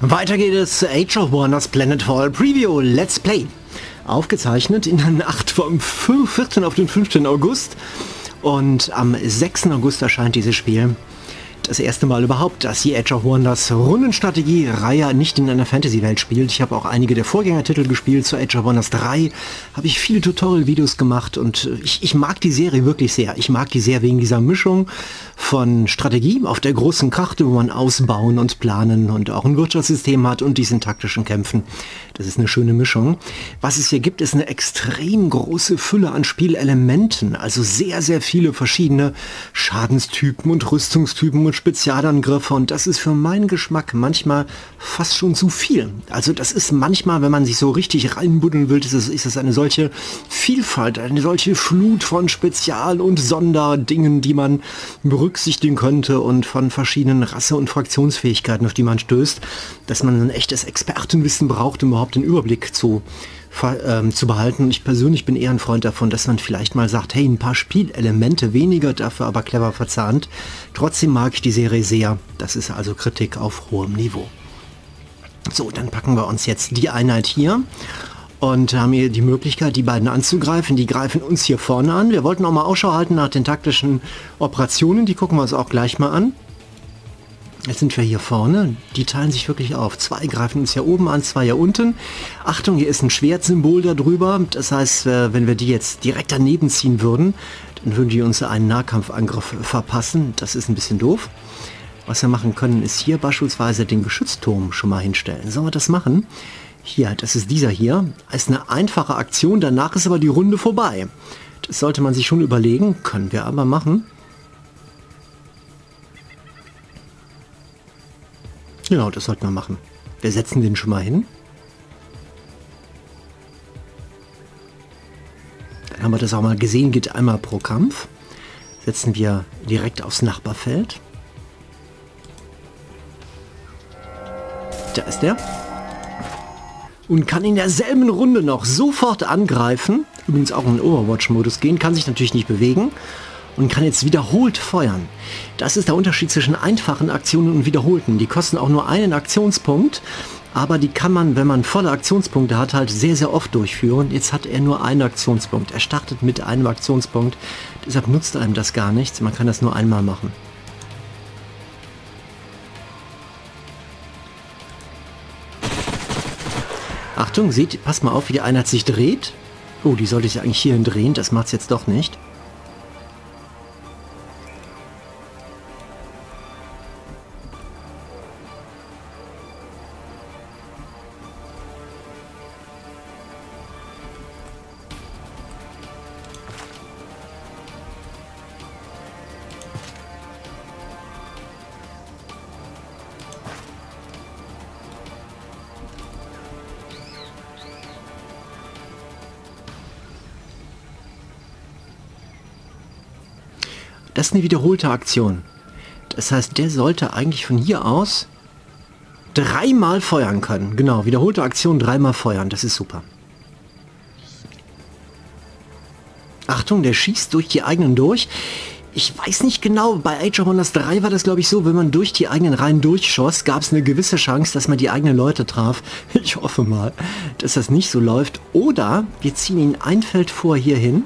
Weiter geht es, Age of Wonders Planetfall Preview Let's Play. Aufgezeichnet in der Nacht vom 14. auf den 15. August. Und am 6. August erscheint dieses Spiel. Das erste Mal überhaupt, dass die Age of Wonders Rundenstrategie-Reihe nicht in einer Fantasy-Welt spielt. Ich habe auch einige der Vorgängertitel gespielt, zu Age of Wonders 3 habe ich viele Tutorial-Videos gemacht und ich mag die Serie wirklich sehr. Ich mag die sehr wegen dieser Mischung von Strategie auf der großen Karte, wo man ausbauen und planen und auch ein Wirtschaftssystem hat und diesen taktischen Kämpfen. Das ist eine schöne Mischung. Was es hier gibt, ist eine extrem große Fülle an Spielelementen, also sehr, sehr viele verschiedene Schadenstypen und Rüstungstypen und Spezialangriffe, und das ist für meinen Geschmack manchmal fast schon zu viel. Also das ist manchmal, wenn man sich so richtig reinbuddeln will, ist es eine solche Vielfalt, eine solche Flut von Spezial- und Sonderdingen, die man berücksichtigen könnte, und von verschiedenen Rasse- und Fraktionsfähigkeiten, auf die man stößt, dass man ein echtes Expertenwissen braucht, um überhaupt den Überblick zu behalten. Ich persönlich bin eher ein Freund davon, dass man vielleicht mal sagt, hey, ein paar Spielelemente weniger, dafür aber clever verzahnt. Trotzdem mag ich die Serie sehr. Das ist also Kritik auf hohem Niveau. So, dann packen wir uns jetzt die Einheit hier und haben hier die Möglichkeit, die beiden anzugreifen. Die greifen uns hier vorne an. Wir wollten auch mal Ausschau halten nach den taktischen Operationen. Die gucken wir uns auch gleich mal an. Jetzt sind wir hier vorne, die teilen sich wirklich auf. Zwei greifen uns hier oben an, zwei hier unten. Achtung, hier ist ein Schwertsymbol darüber. Das heißt, wenn wir die jetzt direkt daneben ziehen würden, dann würden die uns einen Nahkampfangriff verpassen. Das ist ein bisschen doof. Was wir machen können, ist hier beispielsweise den Geschützturm schon mal hinstellen. Sollen wir das machen? Hier, das ist dieser hier. Das ist eine einfache Aktion, danach ist aber die Runde vorbei. Das sollte man sich schon überlegen, können wir aber machen. Genau, das sollten wir machen. Wir setzen den schon mal hin. Dann haben wir das auch mal gesehen, geht einmal pro Kampf. Setzen wir direkt aufs Nachbarfeld. Da ist der. Und kann in derselben Runde noch sofort angreifen. Übrigens auch in den Overwatch-Modus gehen, kann sich natürlich nicht bewegen. Und kann jetzt wiederholt feuern. Das ist der Unterschied zwischen einfachen Aktionen und wiederholten. Die kosten auch nur einen Aktionspunkt, aber die kann man, wenn man volle Aktionspunkte hat, halt sehr, sehr oft durchführen. Jetzt hat er nur einen Aktionspunkt. Er startet mit einem Aktionspunkt, deshalb nutzt einem das gar nichts. Man kann das nur einmal machen. Achtung, seht, passt mal auf, wie die Einheit sich dreht. Oh, die sollte sich eigentlich hierhin drehen, das macht es jetzt doch nicht. Das ist eine wiederholte Aktion. Das heißt, der sollte eigentlich von hier aus dreimal feuern können. Genau, wiederholte Aktion, dreimal feuern. Das ist super. Achtung, der schießt durch die eigenen durch. Ich weiß nicht genau, bei Age of Wonders 3 war das, glaube ich, so, wenn man durch die eigenen Reihen durchschoss, gab es eine gewisse Chance, dass man die eigenen Leute traf. Ich hoffe mal, dass das nicht so läuft. Oder wir ziehen ihn ein Feld vor hier hin.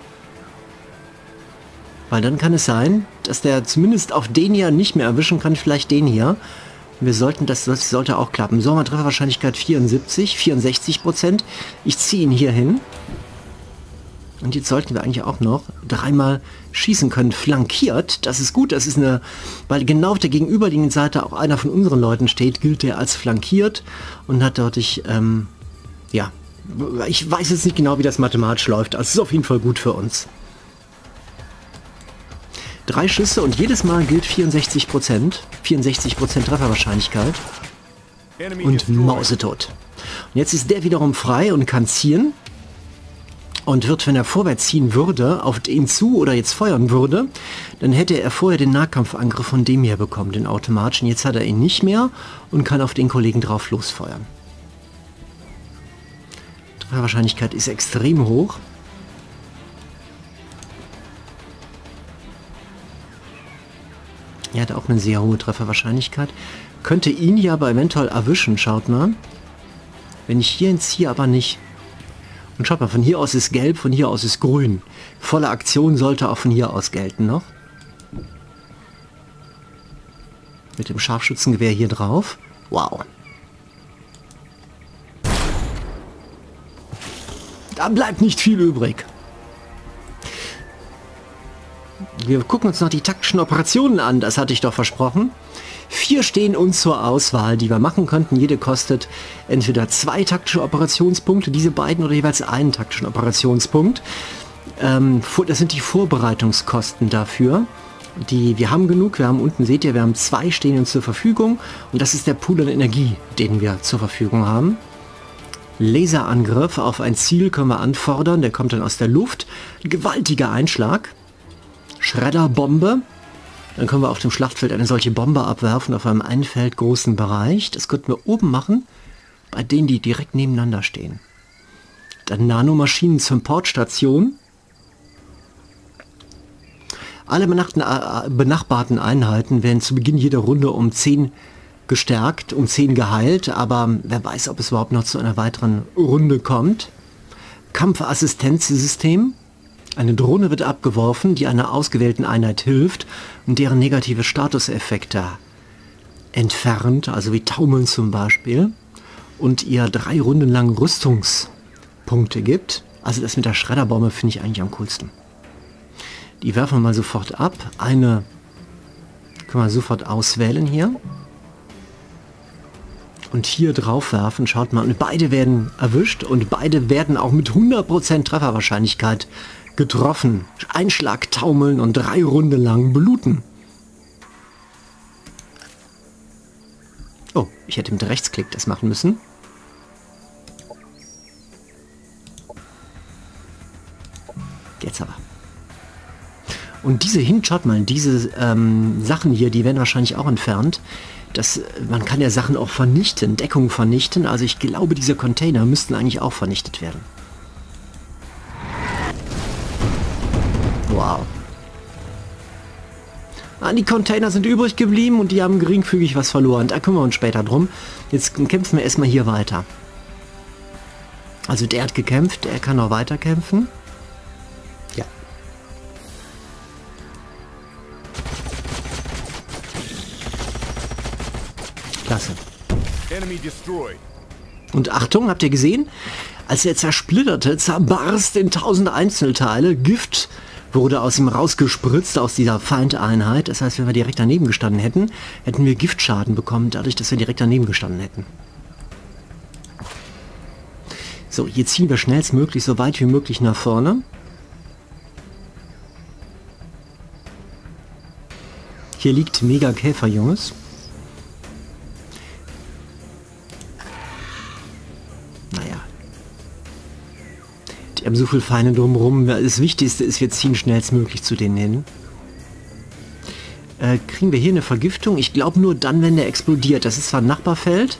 Weil dann kann es sein, dass der zumindest auf den hier nicht mehr erwischen kann, vielleicht den hier. Wir sollten, das sollte auch klappen. So, Trefferwahrscheinlichkeit 74, 64%. Ich ziehe ihn hier hin. Und jetzt sollten wir eigentlich auch noch dreimal schießen können. Flankiert, das ist gut, das ist eine... Weil genau auf der gegenüberliegenden Seite auch einer von unseren Leuten steht, gilt der als flankiert und hat deutlich, ja, ich weiß jetzt nicht genau, wie das mathematisch läuft. Also es ist auf jeden Fall gut für uns. 3 Schüsse und jedes Mal gilt 64%. 64% Trefferwahrscheinlichkeit. Und mausetot. Und jetzt ist der wiederum frei und kann ziehen. Und wird, wenn er vorwärts ziehen würde, auf ihn zu oder jetzt feuern würde, dann hätte er vorher den Nahkampfangriff von dem hier bekommen, den automatischen. Jetzt hat er ihn nicht mehr und kann auf den Kollegen drauf losfeuern. Trefferwahrscheinlichkeit ist extrem hoch. Er hat auch eine sehr hohe Trefferwahrscheinlichkeit. Könnte ihn hier aber eventuell erwischen, schaut mal. Wenn ich hier entziehe, aber nicht. Und schaut mal, von hier aus ist gelb, von hier aus ist grün. Volle Aktion sollte auch von hier aus gelten noch. Mit dem Scharfschützengewehr hier drauf. Wow. Da bleibt nicht viel übrig. Wir gucken uns noch die taktischen Operationen an, das hatte ich doch versprochen. 4 stehen uns zur Auswahl, die wir machen könnten. Jede kostet entweder 2 taktische Operationspunkte, diese beiden, oder jeweils einen taktischen Operationspunkt. Das sind die Vorbereitungskosten dafür. Wir haben genug, wir haben unten, seht ihr, wir haben 2 stehen uns zur Verfügung. Und das ist der Pool an Energie, den wir zur Verfügung haben. Laserangriff auf ein Ziel können wir anfordern, der kommt dann aus der Luft. Gewaltiger Einschlag. Schredderbombe. Dann können wir auf dem Schlachtfeld eine solche Bombe abwerfen, auf einem einfeldgroßen Bereich. Das könnten wir oben machen, bei denen, die direkt nebeneinander stehen. Dann Nanomaschinen zur Portstation. Alle benachbarten Einheiten werden zu Beginn jeder Runde um 10 gestärkt, um 10 geheilt. Aber wer weiß, ob es überhaupt noch zu einer weiteren Runde kommt. Kampfassistenzsystem. Eine Drohne wird abgeworfen, die einer ausgewählten Einheit hilft und deren negative Statuseffekte entfernt, also wie Taumeln zum Beispiel, und ihr 3 Runden lang Rüstungspunkte gibt. Also das mit der Schredderbombe finde ich eigentlich am coolsten. Die werfen wir mal sofort ab. Eine können wir sofort auswählen hier. Und hier drauf werfen, schaut mal, und beide werden erwischt und beide werden auch mit 100% Trefferwahrscheinlichkeit getroffen. Einschlag taumeln und 3 Runden lang bluten. Oh, ich hätte mit Rechtsklick das machen müssen. Jetzt aber. Und diese schaut mal, diese Sachen hier, die werden wahrscheinlich auch entfernt. Man kann ja Sachen auch vernichten, Deckung vernichten. Also ich glaube, diese Container müssten eigentlich auch vernichtet werden. Wow. Ah, die Container sind übrig geblieben und die haben geringfügig was verloren. Da kümmern wir uns später drum. Jetzt kämpfen wir erstmal hier weiter. Also der hat gekämpft, der kann auch weiter kämpfen. Ja. Klasse. Und Achtung, habt ihr gesehen? Als er zersplitterte, zerbarst in 1000 Einzelteile. Gift wurde aus ihm rausgespritzt, aus dieser Feindeinheit. Das heißt, wenn wir direkt daneben gestanden hätten, hätten wir Giftschaden bekommen, dadurch, dass wir direkt daneben gestanden hätten. So, hier ziehen wir schnellstmöglich, so weit wie möglich nach vorne. Hier liegt mega Käfer, Jungs. Die haben so viele Feinde drumherum. Das Wichtigste ist, wir ziehen schnellstmöglich zu denen hin. Kriegen wir hier eine Vergiftung? Ich glaube nur dann, wenn der explodiert. Das ist zwar ein Nachbarfeld.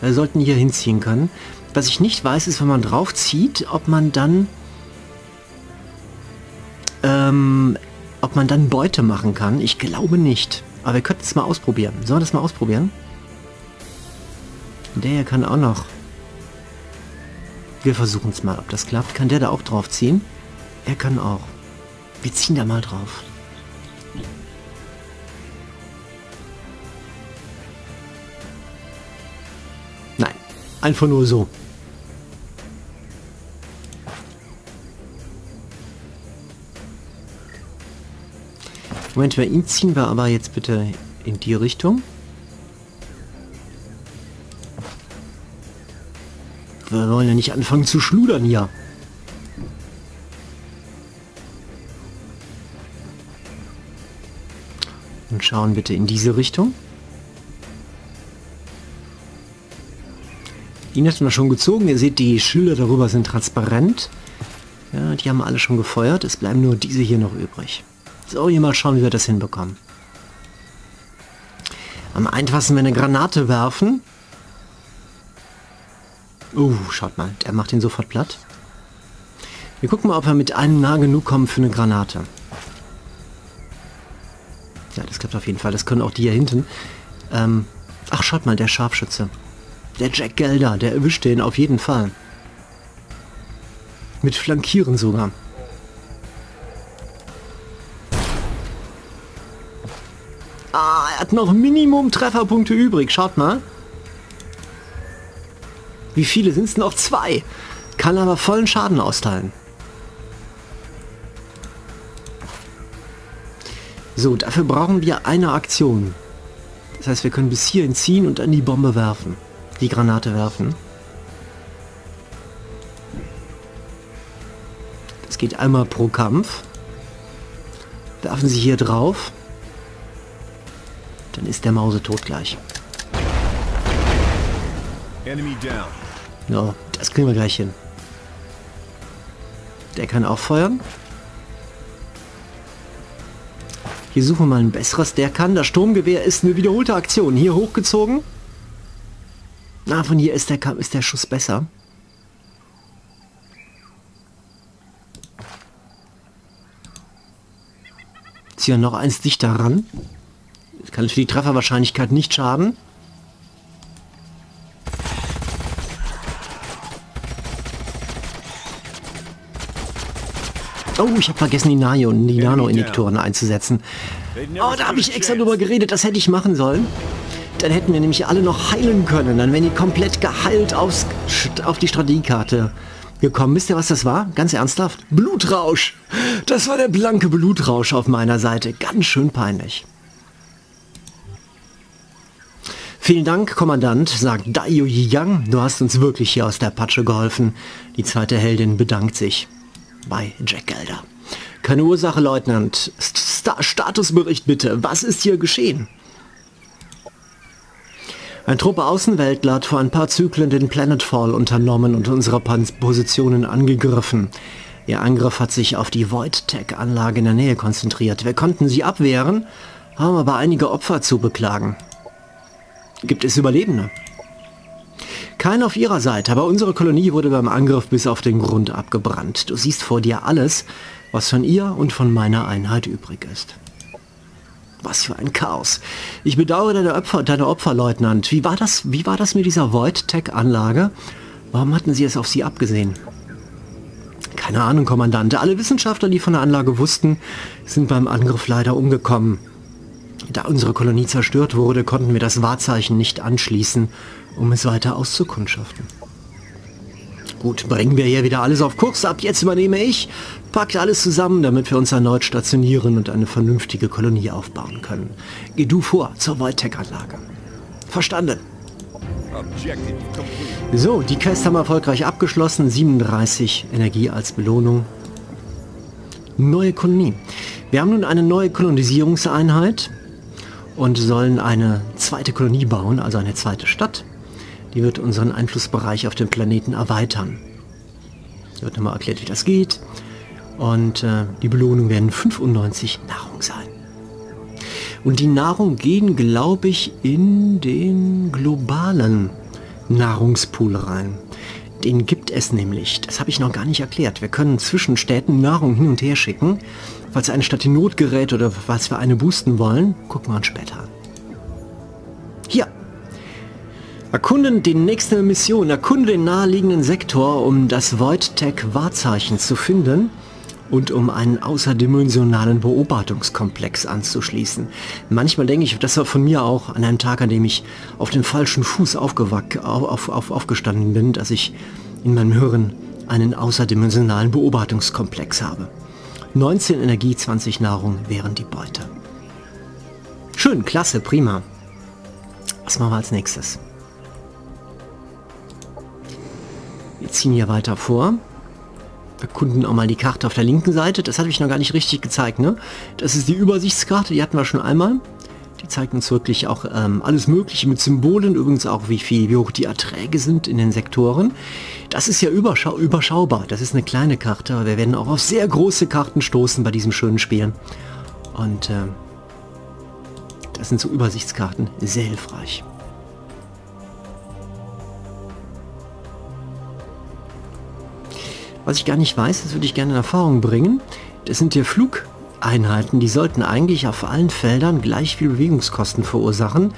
Wir sollten hier hinziehen können. Was ich nicht weiß, ist, wenn man drauf zieht, ob man dann Beute machen kann. Ich glaube nicht. Aber wir könnten es mal ausprobieren. Sollen wir das mal ausprobieren? Der hier kann auch noch. Wir versuchen es mal, ob das klappt. Kann der da auch drauf ziehen? Er kann auch. Wir ziehen da mal drauf. Nein, einfach nur so. Moment, bei ihm ziehen wir aber jetzt bitte in die Richtung. Wir wollen ja nicht anfangen zu schludern hier. Und schauen bitte in diese Richtung. Ihn hatten wir schon gezogen. Ihr seht, die Schilder darüber sind transparent. Ja, die haben alle schon gefeuert. Es bleiben nur diese hier noch übrig. So, hier mal schauen, wie wir das hinbekommen. Am einfachsten, wenn wir eine Granate werfen. Schaut mal, der macht ihn sofort platt. Wir gucken mal, ob wir mit einem nah genug kommen für eine Granate. Ja, das klappt auf jeden Fall. Das können auch die hier hinten. Ach, schaut mal, der Scharfschütze. Der Jack Elder, der erwischt den auf jeden Fall. Mit Flankieren sogar. Ah, er hat noch Minimum Trefferpunkte übrig. Schaut mal. Wie viele sind es denn? Noch zwei. Kann aber vollen Schaden austeilen. So, dafür brauchen wir eine Aktion. Das heißt, wir können bis hierhin ziehen und dann die Bombe werfen. Die Granate werfen. Das geht einmal pro Kampf. Werfen Sie hier drauf. Dann ist der Mausetot gleich. Ja, das kriegen wir gleich hin. Der kann auch feuern. Hier suchen wir mal ein besseres, der kann. Das Sturmgewehr ist eine wiederholte Aktion. Hier hochgezogen. Na, von hier ist der Schuss besser. Ziehen wir noch eins dichter ran. Das kann für die Trefferwahrscheinlichkeit nicht schaden. Oh, ich habe vergessen, die Nano-Injektoren einzusetzen. Oh, da habe ich extra drüber geredet, das hätte ich machen sollen. Dann hätten wir nämlich alle noch heilen können. Dann wären die komplett geheilt auf die Strategiekarte gekommen. Wisst ihr, was das war? Ganz ernsthaft? Blutrausch! Das war der blanke Blutrausch auf meiner Seite. Ganz schön peinlich. Vielen Dank, Kommandant, sagt Dai Yu Yang. Du hast uns wirklich hier aus der Patsche geholfen. Die zweite Heldin bedankt sich bei Jack Elder. Keine Ursache, Leutnant. Statusbericht bitte. Was ist hier geschehen? Ein Trupp Außenweltler hat vor ein paar Zyklen den Planetfall unternommen und unsere Positionen angegriffen. Ihr Angriff hat sich auf die Void-Tech-Anlage in der Nähe konzentriert. Wir konnten sie abwehren, haben aber einige Opfer zu beklagen. Gibt es Überlebende? Keine auf ihrer Seite, aber unsere Kolonie wurde beim Angriff bis auf den Grund abgebrannt. Du siehst vor dir alles, was von ihr und von meiner Einheit übrig ist. Was für ein Chaos. Ich bedauere deine Opfer, Leutnant. Wie war das mit dieser Void-Tech-Anlage? Warum hatten sie es auf sie abgesehen? Keine Ahnung, Kommandant. Alle Wissenschaftler, die von der Anlage wussten, sind beim Angriff leider umgekommen. Da unsere Kolonie zerstört wurde, konnten wir das Wahrzeichen nicht anschließen, um es weiter auszukundschaften. Gut, bringen wir hier wieder alles auf Kurs. Ab jetzt übernehme ich. Packt alles zusammen, damit wir uns erneut stationieren und eine vernünftige Kolonie aufbauen können. Geh du vor zur Void-Tech-Anlage. Verstanden. So, die Quest haben wir erfolgreich abgeschlossen. 37 Energie als Belohnung. Neue Kolonie. Wir haben nun eine neue Kolonisierungseinheit und sollen eine zweite Kolonie bauen, also eine zweite Stadt. Die wird unseren Einflussbereich auf dem Planeten erweitern. Hier wird nochmal erklärt, wie das geht. Und die Belohnung werden 95 Nahrung sein. Und die Nahrung gehen, glaube ich, in den globalen Nahrungspool rein. Den gibt es nämlich. Das habe ich noch gar nicht erklärt. Wir können zwischen Städten Nahrung hin und her schicken. Falls eine Stadt in Not gerät oder falls wir eine boosten wollen, gucken wir uns später an. Hier. Erkunden die nächste Mission. Erkunde den naheliegenden Sektor, um das Void-Tech-Wahrzeichen zu finden und um einen außerdimensionalen Beobachtungskomplex anzuschließen. Manchmal denke ich, das war von mir auch an einem Tag, an dem ich auf den falschen Fuß aufgestanden bin, dass ich in meinem Hirn einen außerdimensionalen Beobachtungskomplex habe. 19 Energie, 20 Nahrung wären die Beute. Schön, klasse, prima. Was machen wir als nächstes? Wir ziehen hier weiter vor. Erkunden auch mal die Karte auf der linken Seite. Das hatte ich noch gar nicht richtig gezeigt, ne? Das ist die Übersichtskarte, die hatten wir schon einmal. Die zeigt uns wirklich auch alles Mögliche mit Symbolen, übrigens auch wie hoch die Erträge sind in den Sektoren. Das ist ja überschaubar. Das ist eine kleine Karte, aber wir werden auch auf sehr große Karten stoßen bei diesem schönen Spiel. Und das sind so Übersichtskarten, sehr hilfreich. Was ich gar nicht weiß, das würde ich gerne in Erfahrung bringen. Das sind hier Flug Einheiten, die sollten eigentlich auf allen Feldern gleich viel Bewegungskosten verursachen.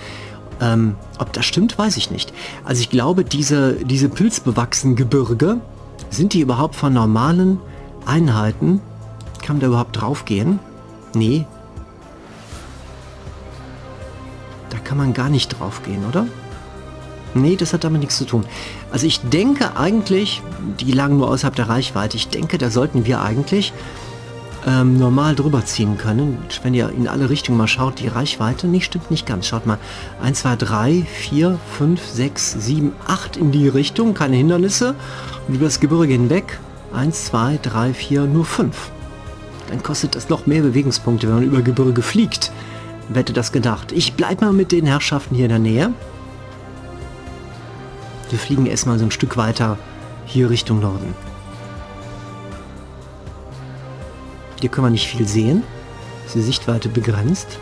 Ob das stimmt, weiß ich nicht. Also ich glaube, diese pilzbewachsenen Gebirge, sind die überhaupt von normalen Einheiten? Kann man da überhaupt drauf gehen? Nee. Da kann man gar nicht drauf gehen, oder? Nee, das hat damit nichts zu tun. Also ich denke eigentlich, die lagen nur außerhalb der Reichweite, ich denke, da sollten wir eigentlich normal drüber ziehen können. Wenn ihr in alle Richtungen mal schaut, die Reichweite nicht stimmt nicht ganz. Schaut mal, 1, 2, 3, 4, 5, 6, 7, 8 in die Richtung, keine Hindernisse. Und über das Gebirge hinweg, 1, 2, 3, 4, nur 5. Dann kostet das noch mehr Bewegungspunkte, wenn man über Gebirge fliegt. Wer hätte das gedacht? Ich bleib mal mit den Herrschaften hier in der Nähe. Wir fliegen erstmal so ein Stück weiter hier Richtung Norden. Hier können wir nicht viel sehen. Ist die Sichtweite begrenzt.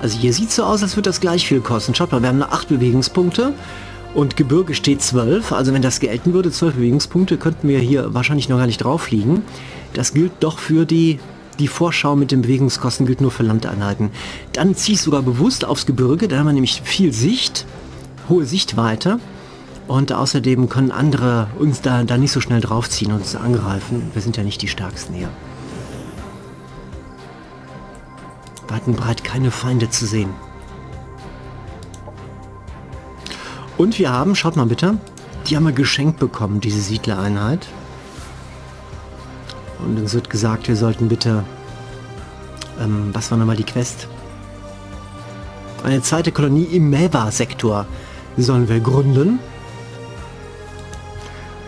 Also hier sieht es so aus, als würde das gleich viel kosten. Schaut mal, wir haben nur 8 Bewegungspunkte. Und Gebirge steht 12, also wenn das gelten würde, 12 Bewegungspunkte, könnten wir hier wahrscheinlich noch gar nicht drauf fliegen. Das gilt doch für die Vorschau mit den Bewegungskosten, gilt nur für Landeinheiten. Dann ziehe ich sogar bewusst aufs Gebirge, da haben wir nämlich viel Sicht, hohe Sichtweite. Und außerdem können andere uns da nicht so schnell draufziehen und uns angreifen. Wir sind ja nicht die Stärksten hier. Weit und breit keine Feinde zu sehen. Und wir haben, schaut mal bitte, die haben wir geschenkt bekommen, diese Siedlereinheit. Und uns wird gesagt, wir sollten bitte, was war nochmal die Quest? Eine zweite Kolonie im Melva-Sektor sollen wir gründen.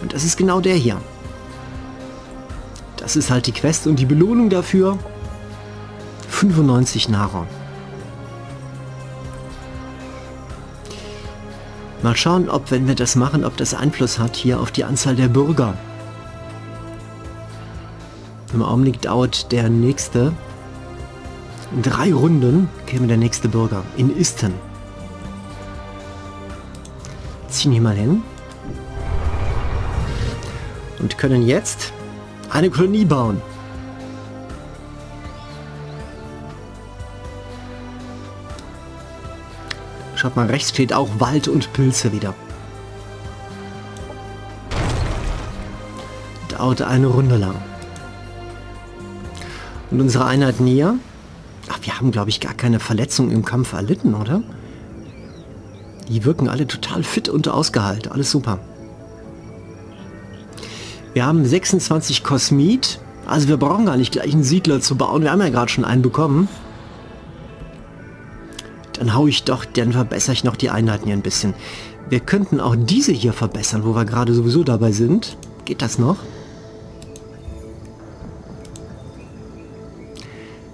Und das ist genau der hier. Das ist halt die Quest und die Belohnung dafür, 95 Nara. Mal schauen, ob, wenn wir das machen, ob das Einfluss hat hier auf die Anzahl der Bürger. Im Augenblick dauert der nächste. In 3 Runden käme der nächste Bürger in Isten. Ziehen wir mal hin. Und können jetzt eine Kolonie bauen. Schaut mal, rechts steht auch Wald und Pilze wieder. Dauert eine Runde lang. Und unsere Einheiten hier... Ach, wir haben, glaube ich, gar keine Verletzungen im Kampf erlitten, oder? Die wirken alle total fit und ausgeheilt. Alles super. Wir haben 26 Kosmit. Also wir brauchen gar nicht gleich einen Siedler zu bauen. Wir haben ja gerade schon einen bekommen. Dann verbessere ich noch die Einheiten hier ein bisschen. Wir könnten auch diese hier verbessern, wo wir gerade sowieso dabei sind. Geht das noch?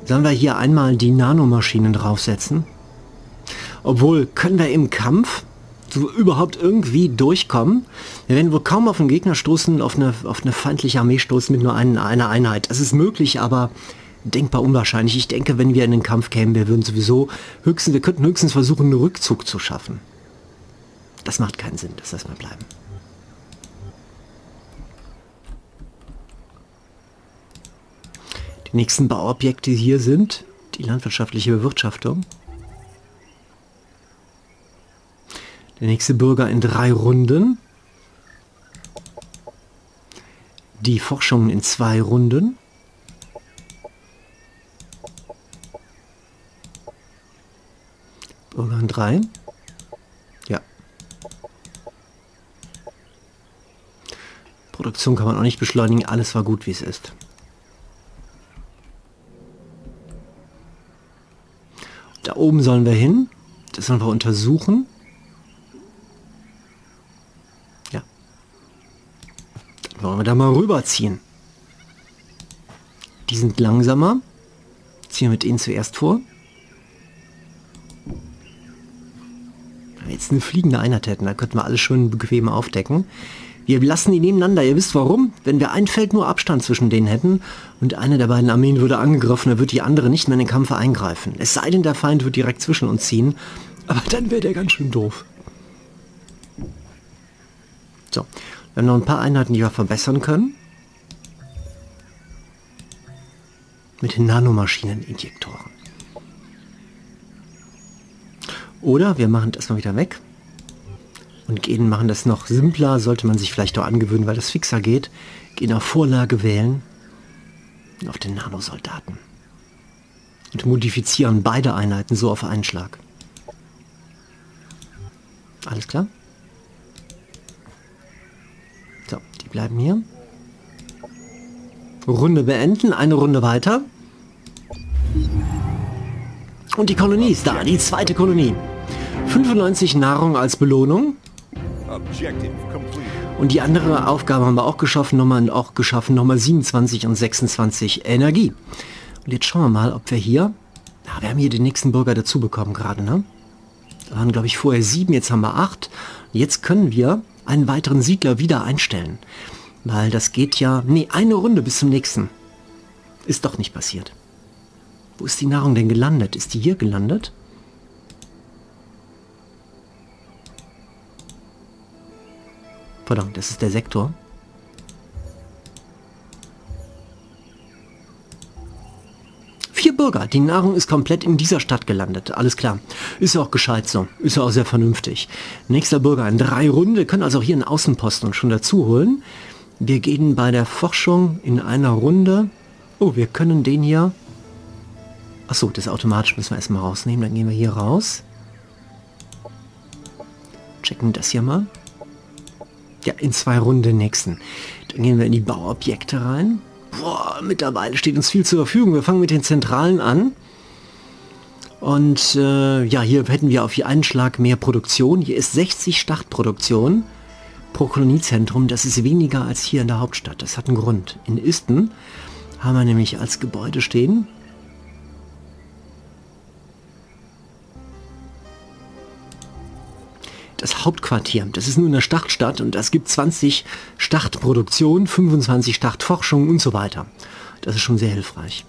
Sollen wir hier einmal die Nanomaschinen draufsetzen? Obwohl, können wir im Kampf so überhaupt irgendwie durchkommen? Wir werden wohl kaum auf einen Gegner stoßen, auf eine feindliche Armee stoßen mit nur einer Einheit. Das ist möglich, aber... denkbar unwahrscheinlich. Ich denke, wenn wir in den Kampf kämen, wir würden sowieso höchstens, wir könnten höchstens versuchen, einen Rückzug zu schaffen. Das macht keinen Sinn, dass das mal bleiben. Die nächsten Bauobjekte hier sind die landwirtschaftliche Bewirtschaftung. Der nächste Bürger in 3 Runden. Die Forschung in 2 Runden. Bürger in 3. Ja. Produktion kann man auch nicht beschleunigen. Alles war gut, wie es ist. Und da oben sollen wir hin. Das sollen wir untersuchen. Ja. Dann wollen wir da mal rüberziehen. Die sind langsamer. Ziehen wir mit ihnen zuerst vor. Jetzt eine fliegende Einheit hätten, da könnten wir alles schön bequem aufdecken. Wir lassen die nebeneinander. Ihr wisst warum? Wenn wir ein Feld nur Abstand zwischen denen hätten und eine der beiden Armeen würde angegriffen, dann wird die andere nicht mehr in den Kampf eingreifen. Es sei denn, der Feind wird direkt zwischen uns ziehen. Aber dann wäre der ganz schön doof. So, wir haben noch ein paar Einheiten, die wir verbessern können. Mit den Nanomaschinen-Injektoren. Oder wir machen das mal wieder weg. Und gehen, machen das noch simpler, sollte man sich vielleicht auch angewöhnen, weil das fixer geht. Gehen auf Vorlage wählen. Auf den Nanosoldaten. Und modifizieren beide Einheiten so auf einen Schlag. Alles klar? So, die bleiben hier. Runde beenden, eine Runde weiter. Und die Kolonie ist da, die zweite Kolonie. 95 Nahrung als Belohnung. Und die andere Aufgabe haben wir auch geschaffen, nochmal 27 und 26 Energie. Und jetzt schauen wir mal, ob wir hier... Ja, wir haben hier den nächsten Bürger dazu bekommen gerade, ne? Da waren, glaube ich, vorher 7, jetzt haben wir 8. Jetzt können wir einen weiteren Siedler wieder einstellen. Weil das geht ja... Nee, eine Runde bis zum nächsten. Ist doch nicht passiert. Wo ist die Nahrung denn gelandet? Ist die hier gelandet? Pardon, das ist der Sektor. Vier Bürger. Die Nahrung ist komplett in dieser Stadt gelandet. Alles klar. Ist ja auch gescheit so. Ist ja auch sehr vernünftig. Nächster Bürger in 3 Runden. Wir können also auch hier einen Außenposten schon dazu holen. Wir gehen bei der Forschung in einer Runde. Oh, wir können den hier... Achso, das automatisch müssen wir erstmal rausnehmen. Dann gehen wir hier raus. Checken das hier mal. Ja, in 2 Runden den nächsten. Dann gehen wir in die Bauobjekte rein. Boah, mittlerweile steht uns viel zur Verfügung. Wir fangen mit den Zentralen an. Und ja, hier hätten wir auf einen Schlag mehr Produktion. Hier ist 60 Startproduktion pro Koloniezentrum. Das ist weniger als hier in der Hauptstadt. Das hat einen Grund. In Isten haben wir nämlich als Gebäude stehen. Das Hauptquartier, das ist nur eine Startstadt und es gibt 20 Startproduktion, 25 Startforschung und so weiter. Das ist schon sehr hilfreich.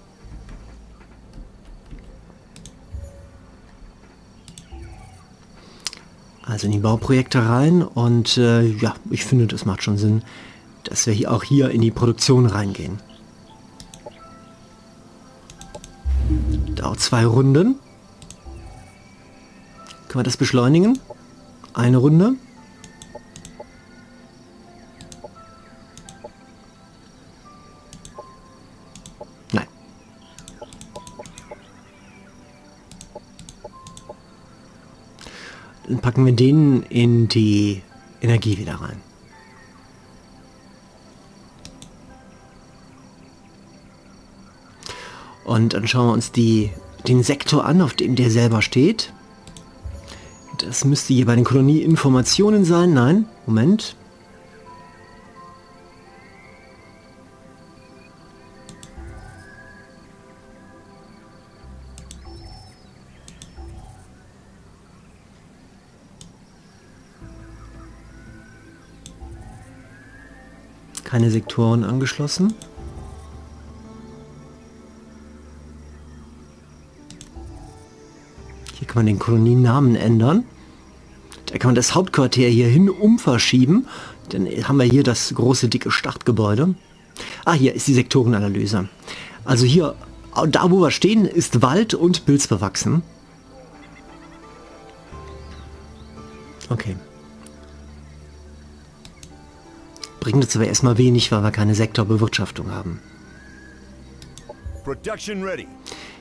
Also in die Bauprojekte rein und ja, ich finde, das macht schon Sinn, dass wir hier auch hier in die Produktion reingehen. Dauert 2 Runden. Können wir das beschleunigen? Eine Runde. Nein. Dann packen wir den in die Energie wieder rein. Und dann schauen wir uns den Sektor an, auf dem der selber steht. Das müsste hier bei den Kolonie-Informationen sein. Nein, Moment. Keine Sektoren angeschlossen. Hier kann man den Koloniennamen ändern. Da kann man das Hauptquartier hierhin umverschieben. Dann haben wir hier das große, dicke Startgebäude. Ah, hier ist die Sektorenanalyse. Also hier, da wo wir stehen, ist Wald und pilzbewachsen. Okay. Bringt uns aber erstmal wenig, weil wir keine Sektorbewirtschaftung haben.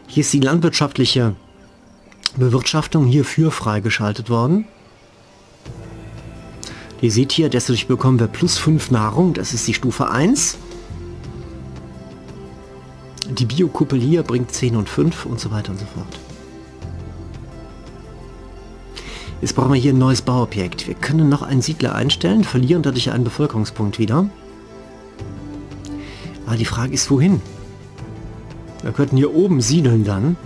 Hier ist die landwirtschaftliche Bewirtschaftung hierfür freigeschaltet worden. Ihr seht hier, dadurch bekommen wir plus 5 Nahrung, das ist die Stufe 1. Die Biokuppel hier bringt 10 und 5 und so weiter und so fort. Jetzt brauchen wir hier ein neues Bauobjekt. Wir können noch einen Siedler einstellen, verlieren dadurch einen Bevölkerungspunkt wieder. Aber die Frage ist, wohin? Wir könnten hier oben siedeln dann.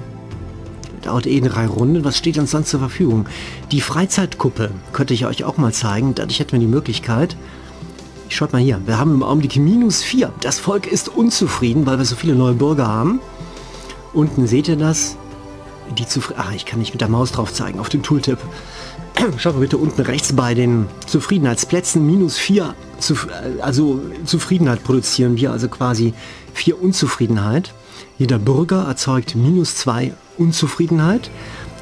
Dauert eh 3 Runden. Was steht uns dann zur Verfügung? Die Freizeitkuppel könnte ich euch auch mal zeigen. Dadurch hätten wir die Möglichkeit, Schaut mal hier, wir haben im Augenblick -4. Das Volk ist unzufrieden, weil wir so viele neue Bürger haben. Unten seht ihr das. Die Zufriedenheit. Ach, ich kann nicht mit der Maus drauf zeigen, auf dem Tooltip. Schaut mal bitte unten rechts bei den Zufriedenheitsplätzen -4. Also Zufriedenheit produzieren wir, also quasi 4 Unzufriedenheit. Jeder Bürger erzeugt -2 Unzufriedenheit.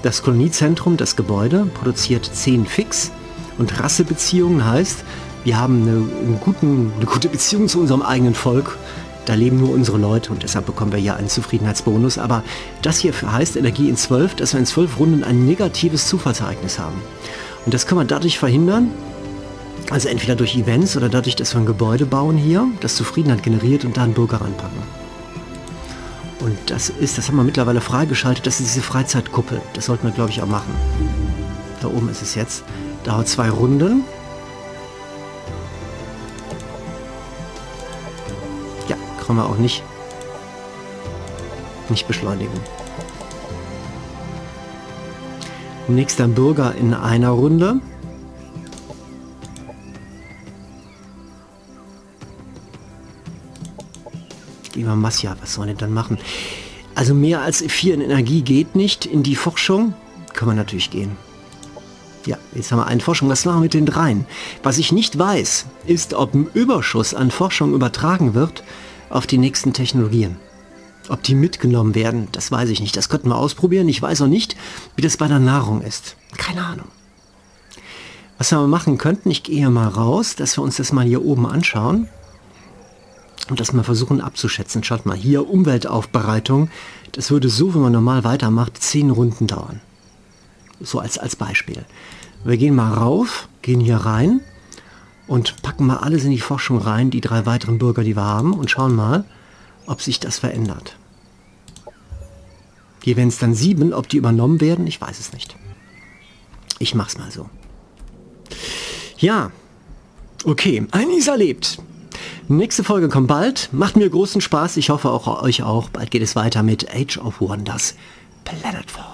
Das Koloniezentrum, das Gebäude, produziert 10 fix. Und Rassebeziehungen heißt, wir haben eine gute Beziehung zu unserem eigenen Volk. Da leben nur unsere Leute und deshalb bekommen wir ja einen Zufriedenheitsbonus. Aber das hier heißt Energie in 12, dass wir in 12 Runden ein negatives Zufallsereignis haben. Und das kann man dadurch verhindern, also entweder durch Events oder dadurch, dass wir ein Gebäude bauen hier, das Zufriedenheit generiert und da einen Bürger reinpacken. Und das haben wir mittlerweile freigeschaltet, das ist diese Freizeitkuppel. Das sollten wir, glaube ich, auch machen. Da oben ist es jetzt. Dauert 2 Runden. Können wir auch nicht beschleunigen. Nächster Bürger in einer Runde. Gehen wir Massia, was soll denn dann machen? Also mehr als 4 in Energie geht nicht. In die Forschung kann man natürlich gehen. Ja, jetzt haben wir einen Forschung. Was machen wir mit den 3? Was ich nicht weiß, ist, ob ein Überschuss an Forschung übertragen wird auf die nächsten Technologien. Ob die mitgenommen werden, das weiß ich nicht. Das könnten wir ausprobieren. Ich weiß auch nicht, wie das bei der Nahrung ist. Keine Ahnung. Was wir machen könnten, ich gehe mal raus, dass wir uns das mal hier oben anschauen und das mal versuchen abzuschätzen. Schaut mal, hier Umweltaufbereitung. Das würde so, wenn man normal weitermacht, 10 Runden dauern. So als Beispiel. Wir gehen mal rauf, gehen hier rein und packen mal alles in die Forschung rein, die 3 weiteren Bürger, die wir haben, und schauen mal, ob sich das verändert. Hier wären es dann 7, ob die übernommen werden, ich weiß es nicht. Ich mach's mal so. Ja, okay, ein Isa lebt. Nächste Folge kommt bald, macht mir großen Spaß, ich hoffe auch euch auch. Bald geht es weiter mit Age of Wonders: Planetfall.